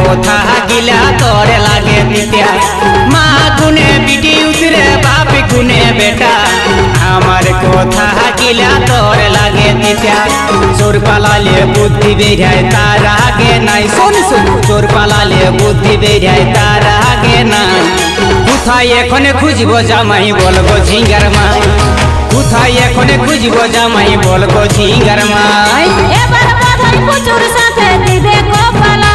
कोथा गिला तोरे लागे बिटिया माँ गुने बिटी उतरे बाप गुने बेटा हमार कोथा गिला तोरे लागे बिटिया चोर पाला ले बुद्धि बेजाय तारा गे नाई सुन सुन चोर पाला ले बुद्धि बेजाय तारा गे नाई कुथाय एखने खुजबो जामाई बोलबो झिंगार माई कुथाय एखने खुजबो जामाई बोलबो झिंगार माई एबार बाधाई कुचुर साथे दिबे कोपाला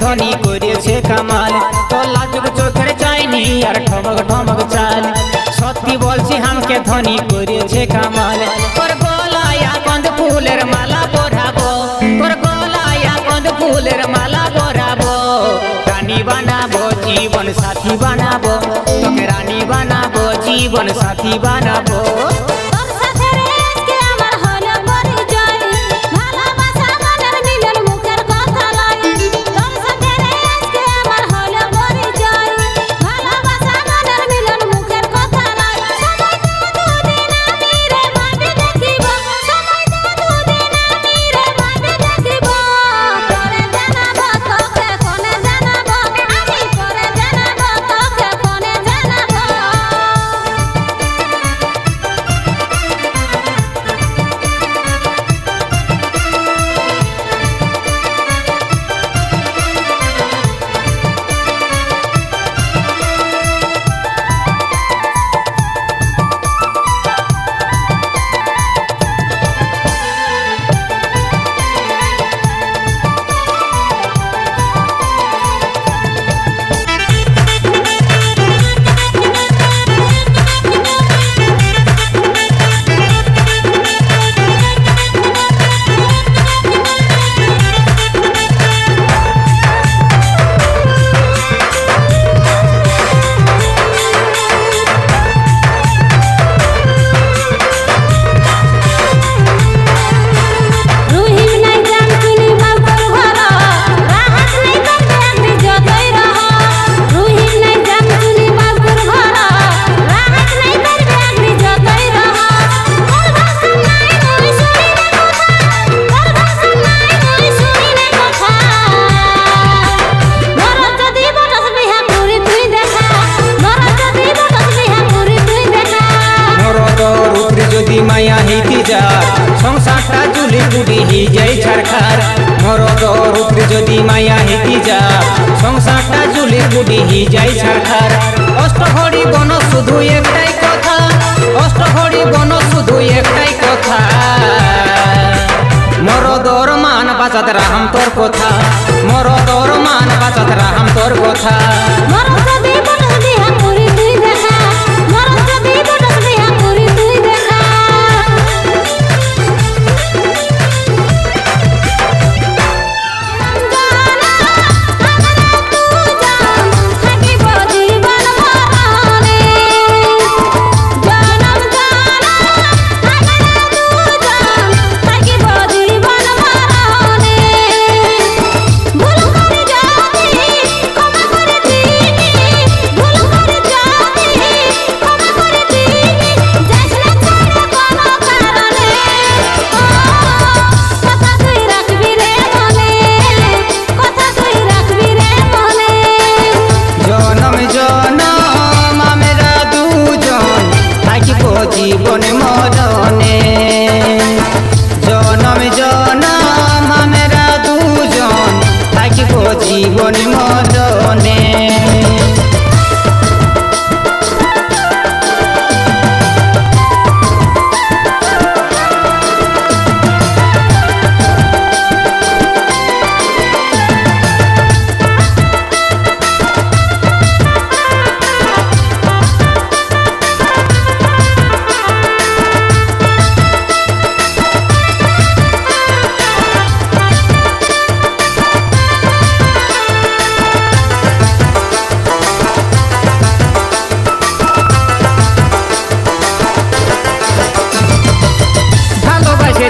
धनी करे छे कमाल तो लाजुक चोखर चाइनी यार ठमक ठमक चाल सत्य बोल छी हमके धनी करे छे कमाल पर गोलाया कंद फूलेर माला बोराबो पर गोलाया कंद फूलेर माला बोराबो रानी बनाबो जीवन साथी बनाबो तोके रानी बनाबो जीवन साथी बनाबो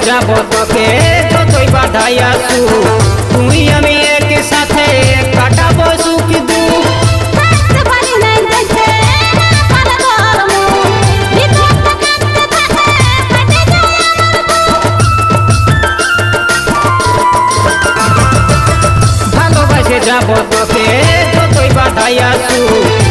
जाबो तोके तो तोई बाधाई आसू तुई आमी एक साथे काटाबो सुख दुख भालोबासे जाबो तोके तो तोई बाधाई आसू।